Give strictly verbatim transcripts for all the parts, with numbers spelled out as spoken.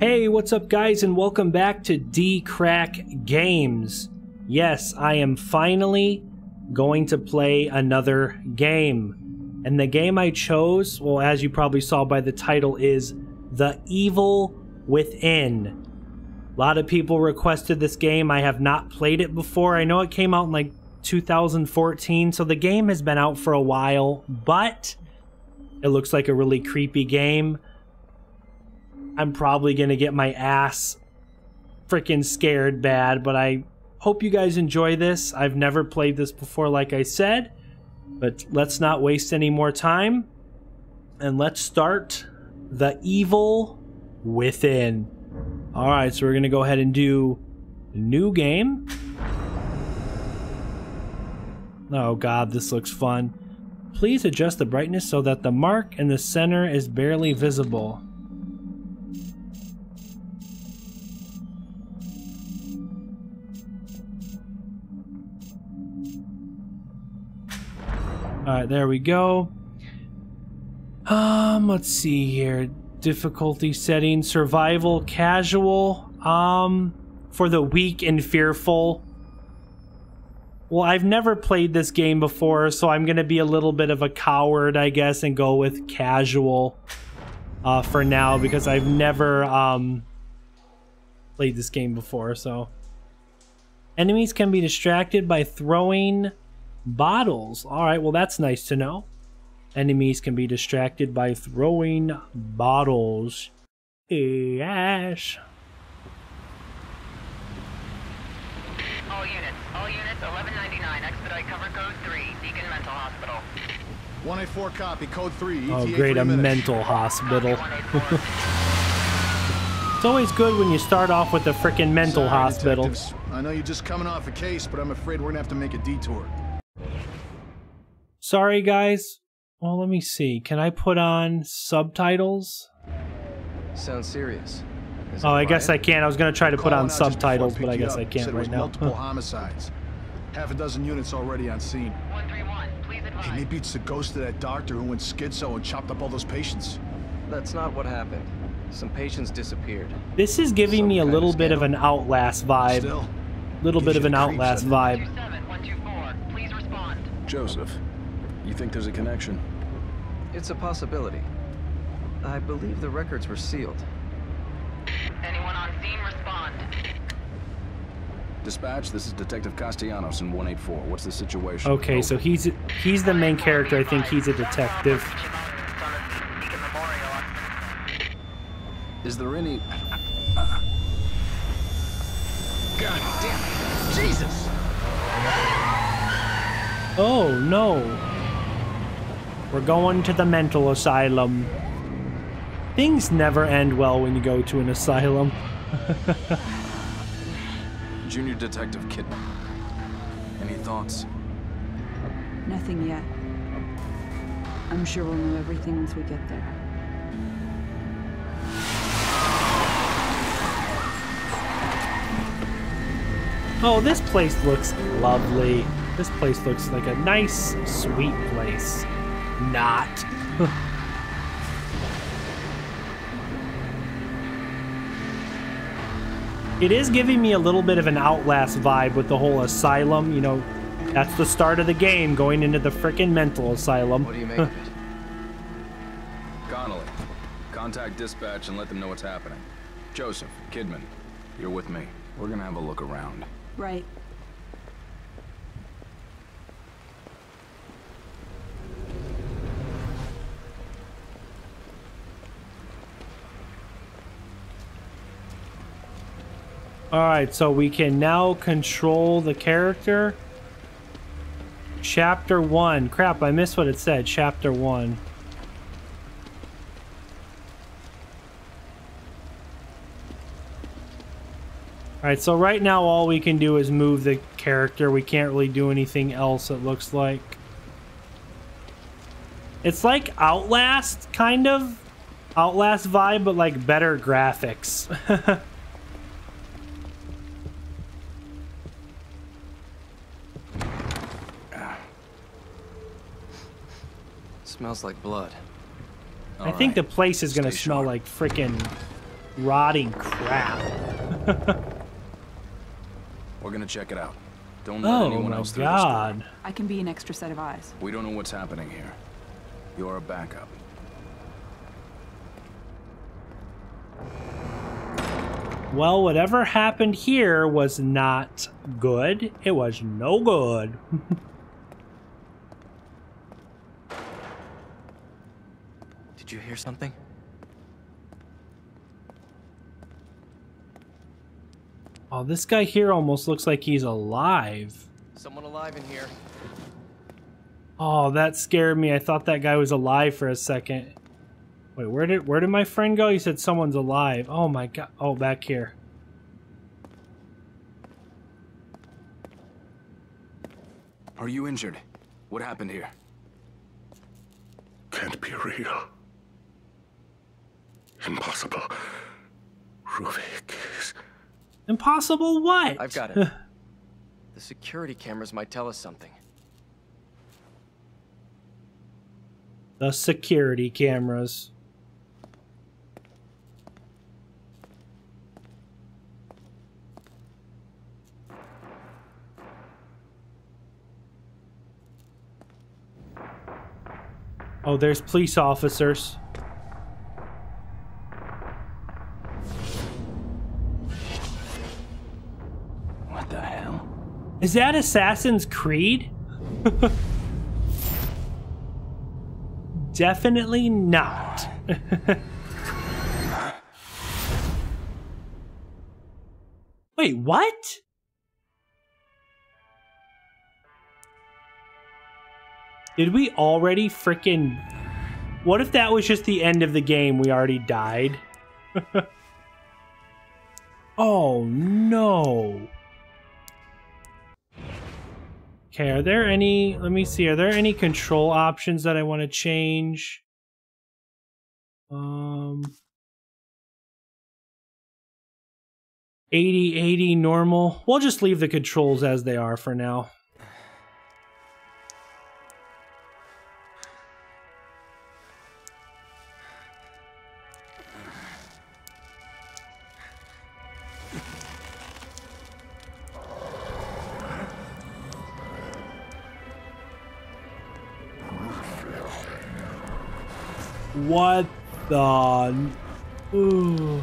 Hey, what's up guys, and welcome back to D K R A C K Games. Yes, I am finally going to play another game. And the game I chose, well, as you probably saw by the title, is The Evil Within. A lot of people requested this game. I have not played it before. I know it came out in like two thousand fourteen, so the game has been out for a while, but it looks like a really creepy game. I'm probably gonna get my ass freaking scared bad, but I hope you guys enjoy this. I've never played this before, like I said, but let's not waste any more time. And let's start The Evil Within. All right, so we're gonna go ahead and do new game. Oh God, this looks fun. Please adjust the brightness so that the mark in the center is barely visible. All right, there we go. Um, let's see here. Difficulty setting, survival, casual, um, for the weak and fearful. Well, I've never played this game before, so I'm gonna be a little bit of a coward, I guess, and go with casual uh, for now, because I've never um, played this game before, so. Enemies can be distracted by throwing bottles. All right, well, that's nice to know. Enemies can be distracted by throwing bottles. Yes. All units, all units, eleven ninety-nine, expedite cover code three, Deacon Mental Hospital. one eighty-four copy, code three, E T A. Oh, great, a mental hospital. It's always good when you start off with a frickin' mental Sorry, hospital. Detectives. I know you're just coming off a case, but I'm afraid we're gonna have to make a detour. Sorry, guys. Well, let me see. Can I put on subtitles? Sounds serious. Is oh, I riot? guess I can. I was going to try to put on subtitles, but I guess I can't right now. Multiple homicides. Half a dozen units already on scene. one three one, please advise. Hey, maybe it's the ghost of that doctor who went schizo and chopped up all those patients. That's not what happened. Some patients disappeared. This is giving Some me a little of bit of an Outlast vibe. Still, little bit of an Outlast vibe. two seven one two four, please respond. Joseph. You think there's a connection? It's a possibility. I believe the records were sealed. Anyone on scene, respond. Dispatch, this is Detective Castellanos in one eighty-four. What's the situation? Okay, Over. so he's he's the main character. I think he's a detective. Is there any... God damn it. Jesus! Oh, no. We're going to the mental asylum. Things never end well when you go to an asylum. Junior Detective Kidman. Any thoughts? Nothing yet. I'm sure we'll know everything once we get there. Oh, this place looks lovely. This place looks like a nice, sweet place. Not. It is giving me a little bit of an Outlast vibe with the whole asylum. You know, that's the start of the game, going into the frickin' mental asylum. What do you make of it? Connolly, contact dispatch and let them know what's happening. Joseph, Kidman, you're with me. We're gonna have a look around. Right. Alright, so we can now control the character. Chapter one. Crap, I missed what it said. Chapter one. Alright, so right now all we can do is move the character. We can't really do anything else, it looks like. It's like Outlast, kind of. Outlast vibe, but like better graphics. Smells like blood. All I think right. the place is going to smell sharp. like frickin' rotting crap. We're gonna check it out. Don't let oh, anyone else through this door. I can be an extra set of eyes. We don't know what's happening here. You're a backup. Well, whatever happened here was not good. It was no good. Did you hear something? Oh, this guy here almost looks like he's alive. Someone alive in here. Oh, that scared me. I thought that guy was alive for a second. Wait, where did where did my friend go? He said someone's alive. Oh my god. Oh, back here. Are you injured? What happened here? Can't be real. Impossible. Ruvik is... Impossible what? I've got it. The security cameras might tell us something. The security cameras. Oh, there's police officers. What the hell? Is that Assassin's Creed? Definitely not. Wait, what? Did we already freaking... What if that was just the end of the game? We already died. Oh, no. Okay, are there any, let me see, are there any control options that I want to change? Um, eighty, eighty, normal. We'll just leave the controls as they are for now. What the... Ooh.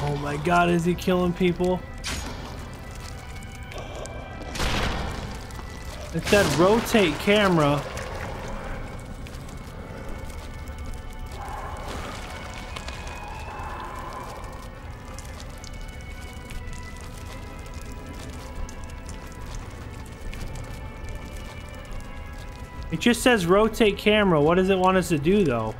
Oh my god, is he killing people? It said rotate camera. It just says rotate camera. What does it want us to do, though?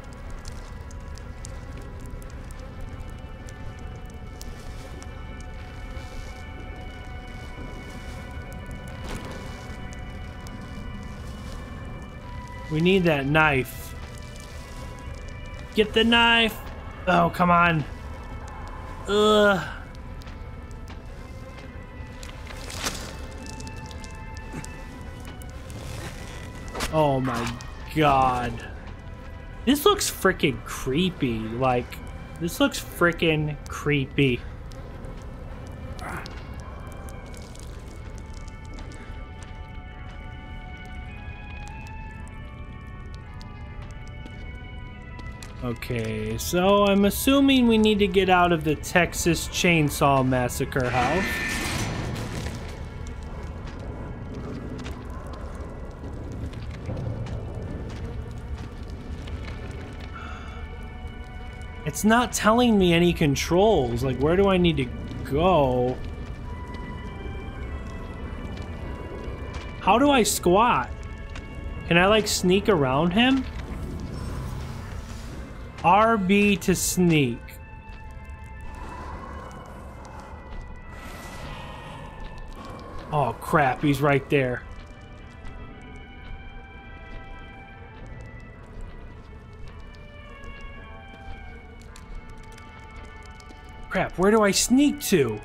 We need that knife. Get the knife! Oh, come on. Ugh. Oh my god. This looks freaking creepy. Like, this looks freaking creepy. Okay, so I'm assuming we need to get out of the Texas Chainsaw Massacre house. It's not telling me any controls. Like, where do I need to go? How do I squat? Can I, like, sneak around him? R B to sneak. Oh, crap. He's right there. Crap, where do I sneak to?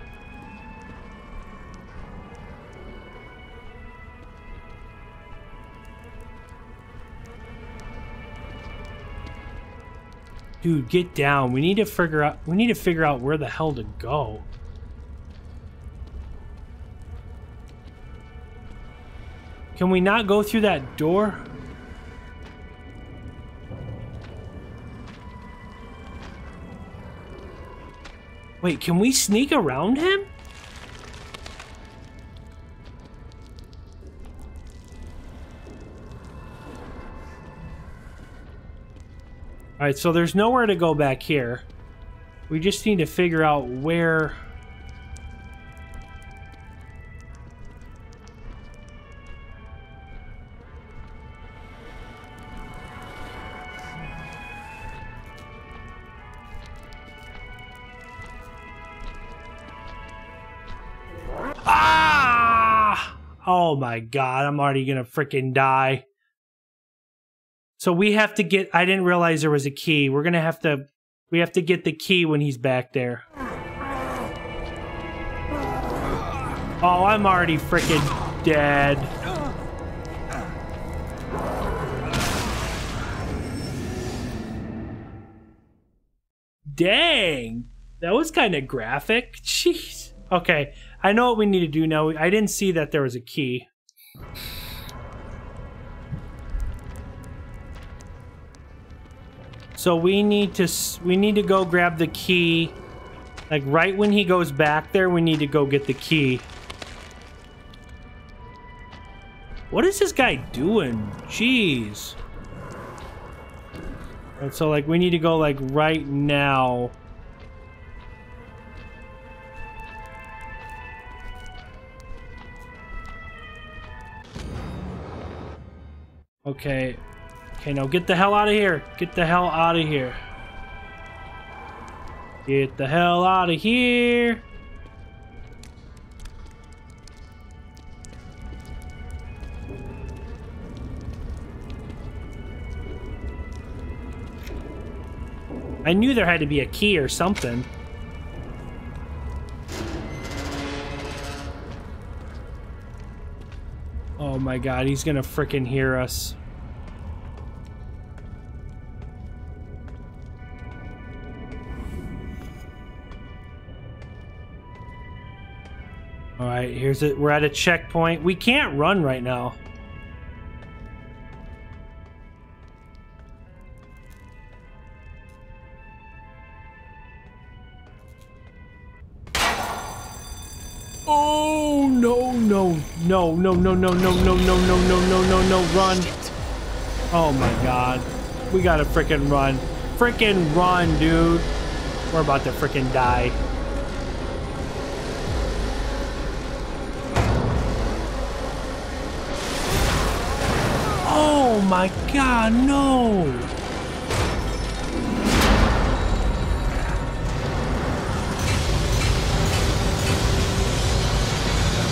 Dude, get down. We need to figure out we need to figure out where the hell to go. Can we not go through that door? Wait, can we sneak around him? All right, so there's nowhere to go back here. We just need to figure out where... Oh my god, I'm already gonna freaking die. So we have to get, I didn't realize there was a key. We're gonna have to, we have to get the key when he's back there. Oh, I'm already freaking dead. Dang, that was kind of graphic. Jeez. Okay, I know what we need to do now. I didn't see that there was a key. So we need to we need to go grab the key. Like right when he goes back there, we need to go get the key. What is this guy doing? Jeez. And so like we need to go like right now. Okay. Okay, now get the hell out of here. Get the hell out of here. Get the hell out of here. I knew there had to be a key or something. Oh my god, he's gonna frickin' hear us. All right, here's it. We're at a checkpoint. We can't run right now. Oh no no no no no no no no no no no no no no run! Oh my god, we gotta frickin' run, frickin' run, dude. We're about to frickin' die. Oh my god, no!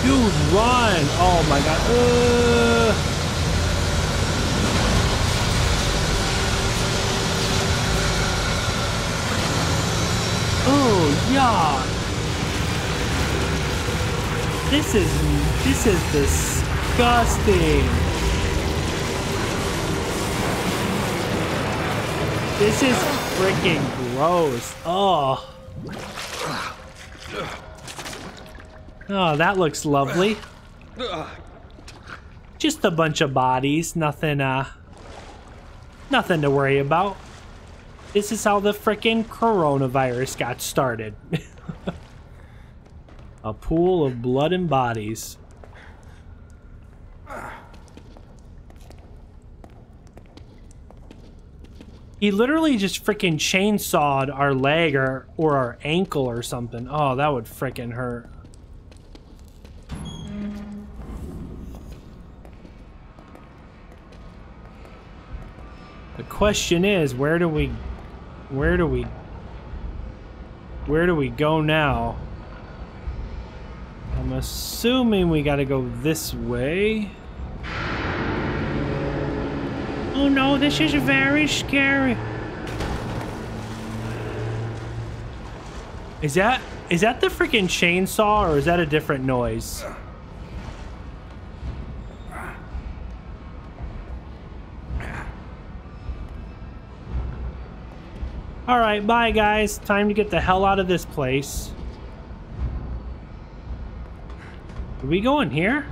Dude, run! Oh my god. Uh... Oh yeah. This is this is disgusting. This is freaking gross. Oh. Oh, that looks lovely. Just a bunch of bodies, nothing uh nothing to worry about. This is how the freaking coronavirus got started. A pool of blood and bodies. He literally just freaking chainsawed our leg or, or our ankle or something. Oh, that would freaking hurt. The question is, where do we, where do we, where do we go now? I'm assuming we gotta go this way. Oh no, this is very scary. Is that is that the freaking chainsaw or is that a different noise? All right, bye guys. Time to get the hell out of this place. Are we going here?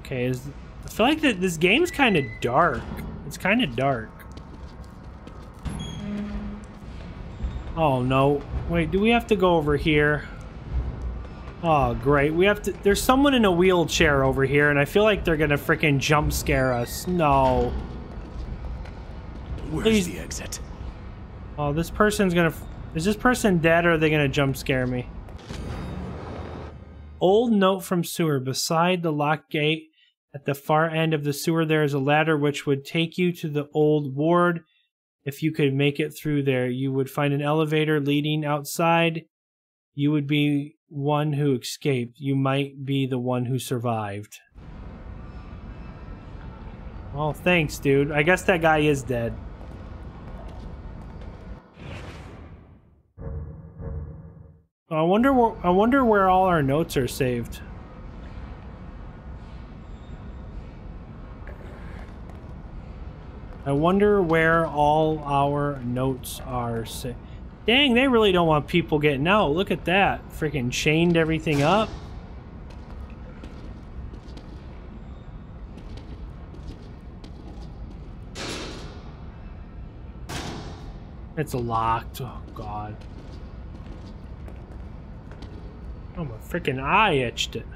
Okay, is, I feel like that this game's kind of dark. It's kind of dark. Oh no. Wait, do we have to go over here? Oh, great. We have to... There's someone in a wheelchair over here, and I feel like they're gonna freaking jump scare us. No. Where's Please. the exit? Oh, this person's gonna... Is this person dead, or are they gonna jump scare me? Old note from sewer. Beside the locked gate, at the far end of the sewer, there is a ladder which would take you to the old ward. If you could make it through there, you would find an elevator leading outside. You would be... one who escaped. You might be the one who survived. Well, thanks, dude. I guess that guy is dead. I wonder where, I wonder where all our notes are saved. I wonder where all our notes are saved. Dang, they really don't want people getting out. Look at that. Freaking chained everything up. It's locked. Oh, God. Oh, my freaking eye itched it.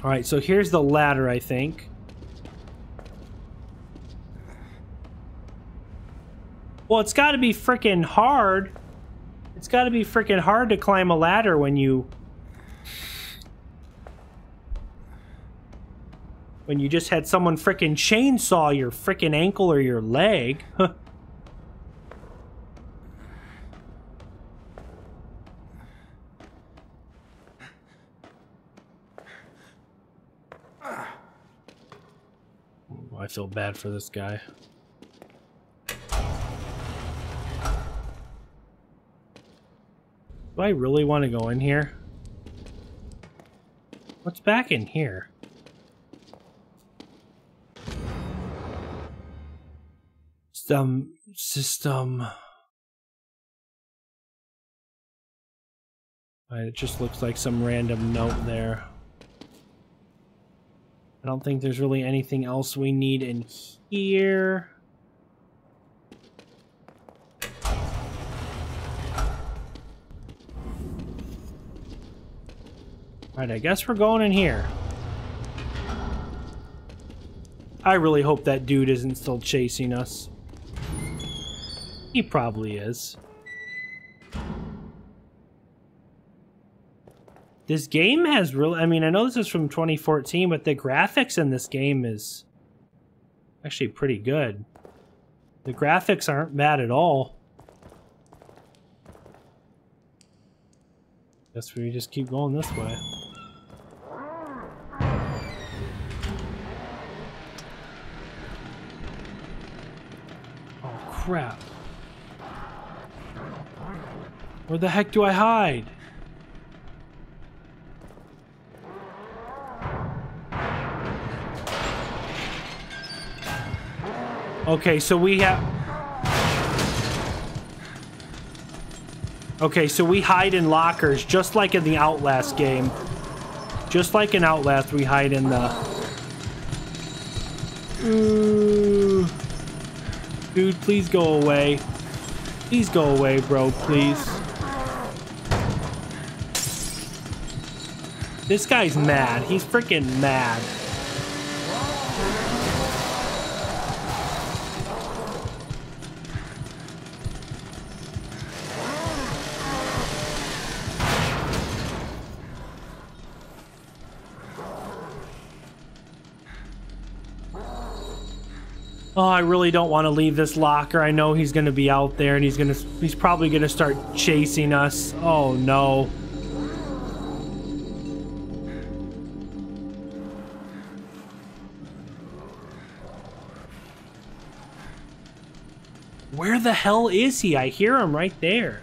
All right, so here's the ladder, I think. Well, it's got to be freaking hard. It's got to be freaking hard to climb a ladder when you when you just had someone freaking chainsaw your freaking ankle or your leg. Oh, I feel bad for this guy. Do I really want to go in here? What's back in here? System. System. Right, it just looks like some random note there. I don't think there's really anything else we need in here. Alright, I guess we're going in here. I really hope that dude isn't still chasing us. He probably is. This game has really... I mean, I know this is from twenty fourteen, but the graphics in this game is actually pretty good. The graphics aren't bad at all. Guess we just keep going this way. Crap. Where the heck do I hide? Okay, so we have... Okay, so we hide in lockers, just like in the Outlast game. Just like in Outlast, we hide in the... Ooh... Dude, please go away. Please go away, bro, please. This guy's mad. He's freaking mad. Oh, I really don't want to leave this locker. I know he's going to be out there, and he's going to—he's probably going to start chasing us. Oh, no. Where the hell is he? I hear him right there.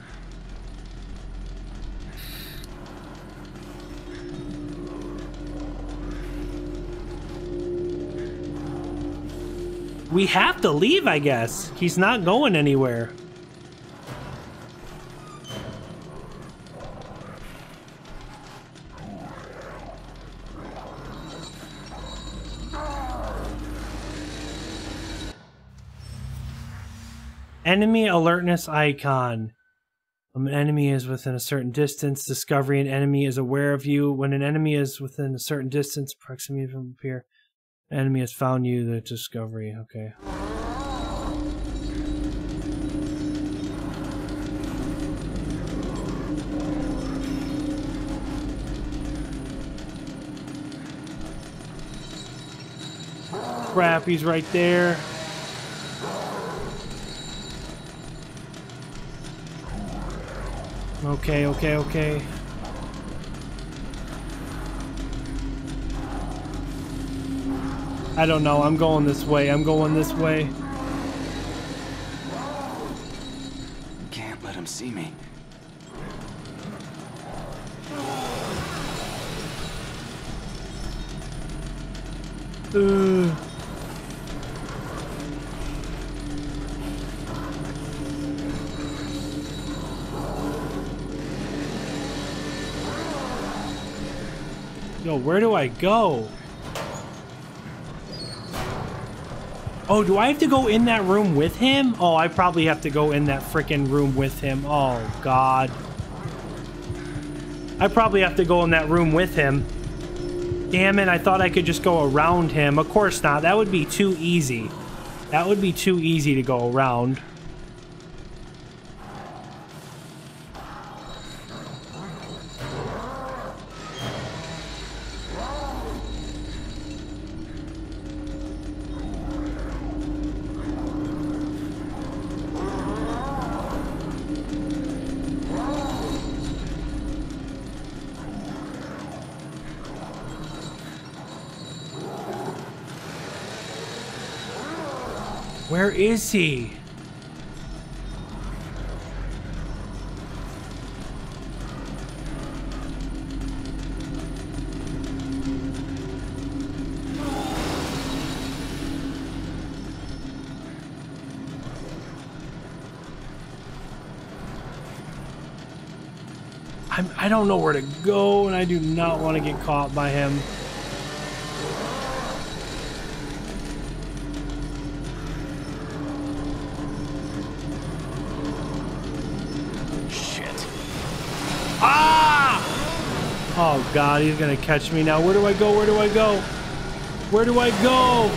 We have to leave, I guess. He's not going anywhere. Enemy alertness icon. When an enemy is within a certain distance, discovery an enemy is aware of you. When an enemy is within a certain distance, proximity from appear. Enemy has found you, the discovery. Okay. Crap, he's right there. Okay, okay, okay. I don't know. I'm going this way. I'm going this way. Can't let him see me. Ugh. Yo, where do I go? Oh, do I have to go in that room with him? Oh, I probably have to go in that frickin' room with him. Oh, God. I probably have to go in that room with him. Damn it, I thought I could just go around him. Of course not. That would be too easy. That would be too easy to go around. Where is he? I'm, I don't know where to go, and I do not want to get caught by him. Oh God, he's gonna catch me now. Where do I go? Where do I go? Where do I go?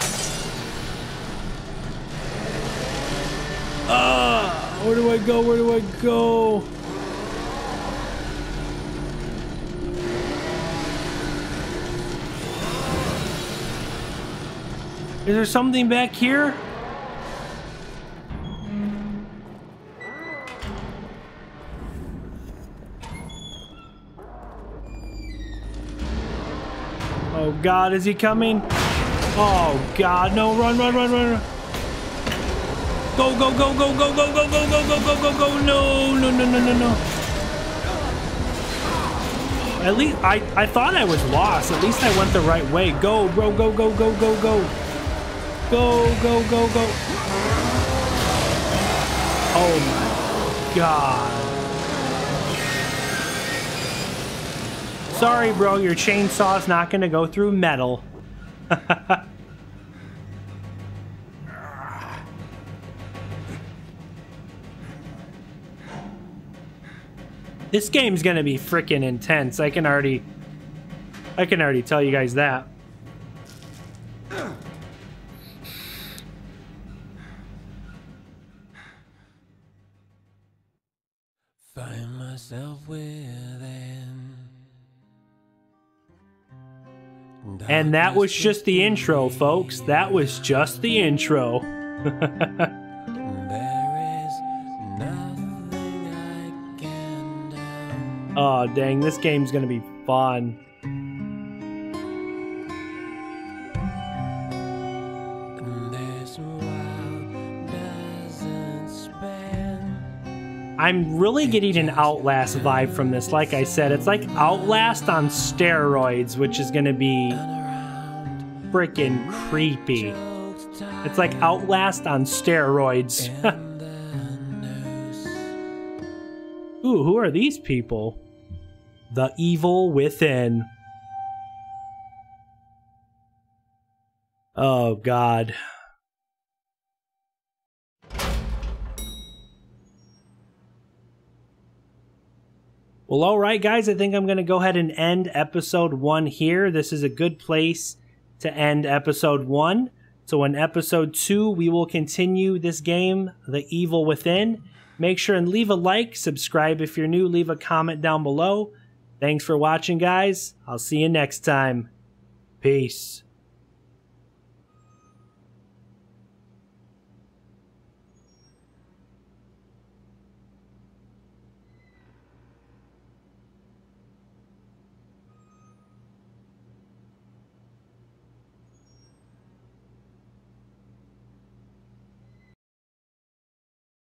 Ah! Where do I go? Where do I go? Is there something back here? Oh God, is he coming? Oh God, no, run, run, run, run. Go, go, go, go, go, go, go, go, go, go, go, go, go, no, no, no, no, no, no. At least, I, I thought I was lost. At least I went the right way. Go, bro, go, go, go, go, go. Go, go, go, go. Oh my God. Sorry, bro, your chainsaw's not gonna go through metal. This game's gonna be freaking intense. I can already, I can already tell you guys that. Find myself within. And that was just the intro, folks. That was just the intro. Oh, dang, this game's gonna be fun. I'm really getting an Outlast vibe from this. Like I said, it's like Outlast on steroids, which is going to be freaking creepy. It's like Outlast on steroids. Ooh, who are these people? The Evil Within. Oh, God. Well, all right, guys, I think I'm going to go ahead and end episode one here. This is a good place to end episode one. So in episode two, we will continue this game, The Evil Within. Make sure and leave a like, subscribe if you're new, leave a comment down below. Thanks for watching, guys. I'll see you next time. Peace.